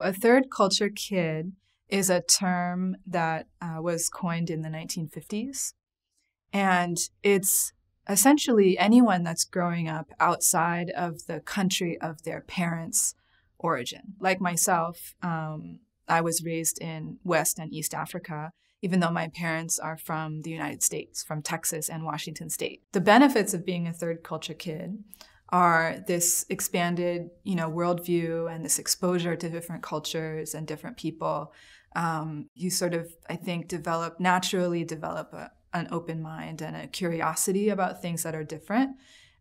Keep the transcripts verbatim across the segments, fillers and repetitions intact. A third culture kid is a term that uh, was coined in the nineteen fifties. And it's essentially anyone that's growing up outside of the country of their parents' origin. Like myself, um, I was raised in West and East Africa, even though my parents are from the United States, from Texas and Washington State. The benefits of being a third culture kid are this expanded, you know, worldview and this exposure to different cultures and different people. Um, you sort of, I think, develop, naturally develop a, an open mind and a curiosity about things that are different.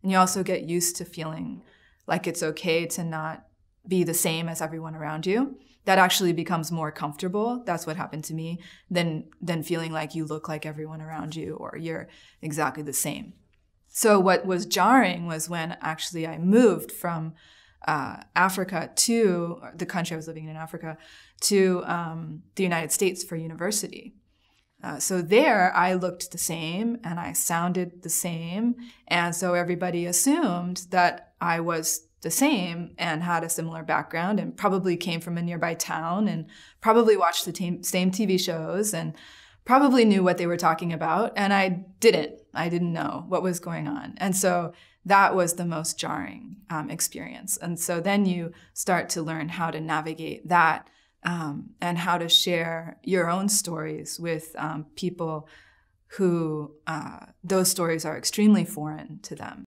And you also get used to feeling like it's okay to not be the same as everyone around you. That actually becomes more comfortable. That's what happened to me, than, than feeling like you look like everyone around you or you're exactly the same. So what was jarring was when actually I moved from uh, Africa to, the country I was living in in Africa, to um, the United States for university. Uh, so there I looked the same and I sounded the same. And so everybody assumed that I was the same and had a similar background and probably came from a nearby town and probably watched the same T V shows and probably knew what they were talking about. And I didn't. I didn't know what was going on. And so that was the most jarring um, experience. And so then you start to learn how to navigate that um, and how to share your own stories with um, people who uh, those stories are extremely foreign to them.